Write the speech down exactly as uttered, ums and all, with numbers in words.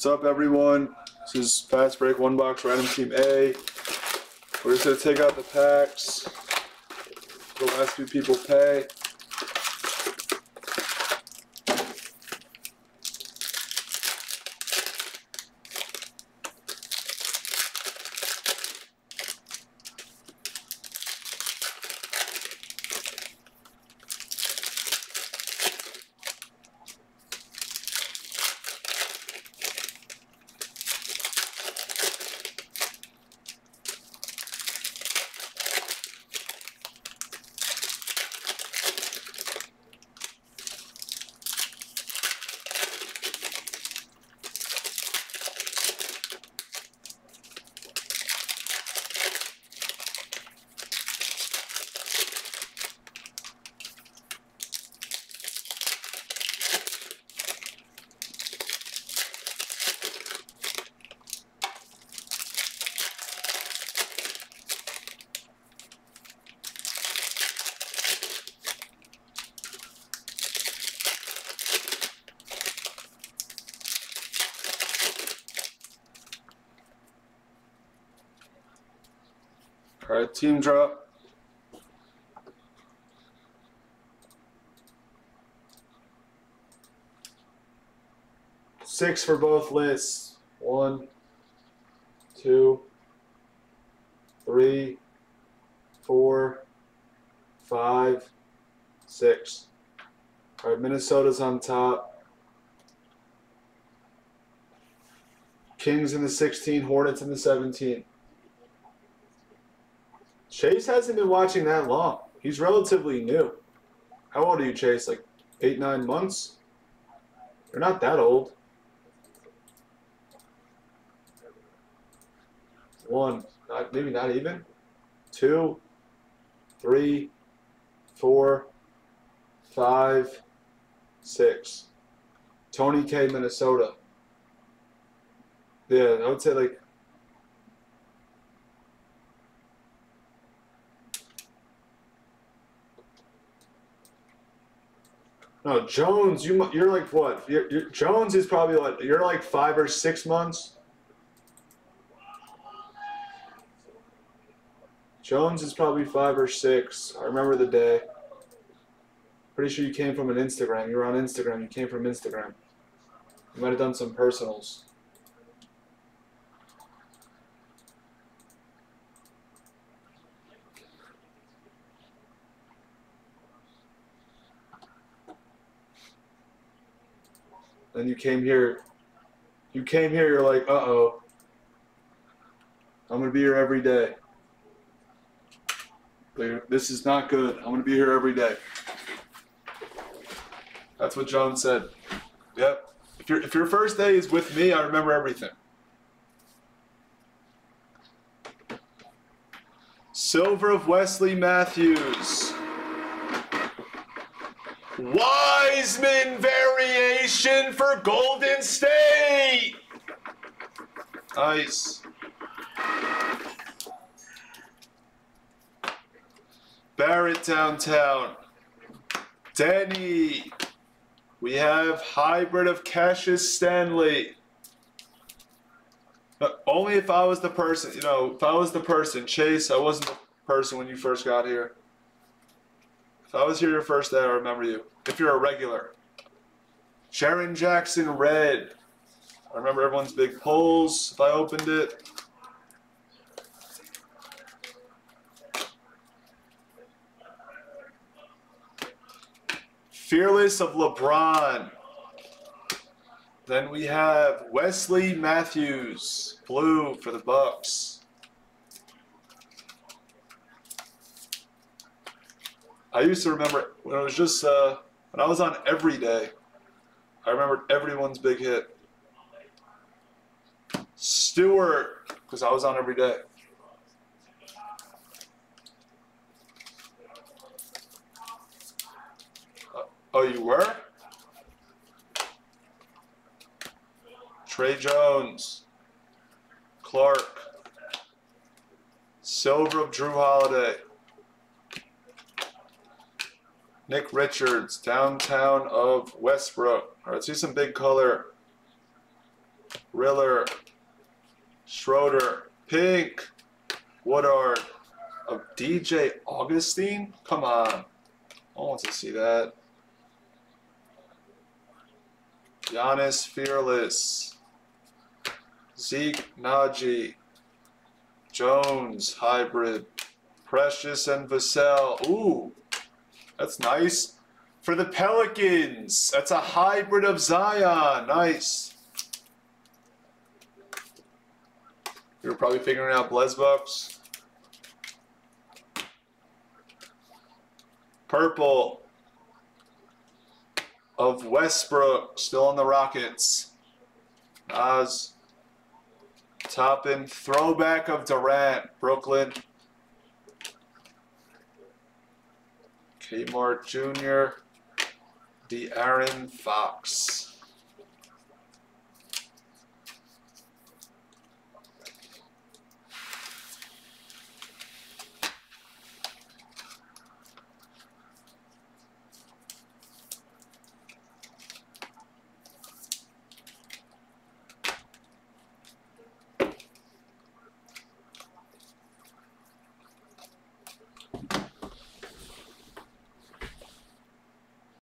What's up, everyone? This is Fast Break One Box Random Team A. We're just going to take out the packs. The last few people pay. All right, team drop. Six for both lists. One, two, three, four, five, six. All right, Minnesota's on top. Kings in the sixteen, Hornets in the seventeen. Chase hasn't been watching that long. He's relatively new. How old are you, Chase? Like eight, nine months? You're not that old. One, not, maybe not even. Two, three, four, five, six. Tony K, Minnesota. Yeah, I would say like no, Jones, you, you're like what? You're, you're, Jones is probably like, you're like five or six months. Jones is probably five or six. I remember the day. Pretty sure you came from an Instagram. You were on Instagram. You came from Instagram. You might have done some personals. Then you came here, you came here, you're like, uh-oh, I'm going to be here every day. This is not good. I'm going to be here every day. That's what John said. Yep. If, you're, if your first day is with me, I remember everything. Silver of Wesley Matthews. Wiseman variation for Golden State. Nice. Barrett downtown. Denny. We have hybrid of Cassius Stanley. But only if I was the person, you know, if I was the person, Chase, I wasn't the person when you first got here. If I was here your first day, I remember you. If you're a regular. Jaron Jackson, red. I remember everyone's big pulls if I opened it. Fearless of LeBron. Then we have Wesley Matthews, blue for the Bucks. I used to remember when it was just uh, when I was on every day. I remembered everyone's big hit. Stewart, because I was on every day. Uh, oh, you were? Trey Jones, Clark, silver of Drew Holiday. Nick Richards, downtown of Westbrook. All right, let's do some big color. Riller, Schroeder, Pink, Woodard, of D J Augustine. Come on, I want to see that. Giannis, Fearless, Zeke, Naji, Jones, Hybrid, Precious, and Vassell. Ooh, that's nice. For the Pelicans, that's a hybrid of Zion. Nice. You're probably figuring out Blesbucks. Purple of Westbrook, still on the Rockets. Nas, Toppin, throwback of Durant, Brooklyn. Kmart Junior, D'Aaron Fox.